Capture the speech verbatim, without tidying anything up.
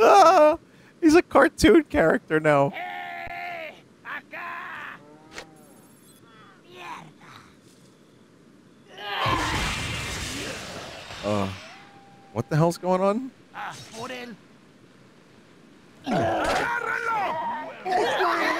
Ah, he's a cartoon character now. Uh, what the hell's going on?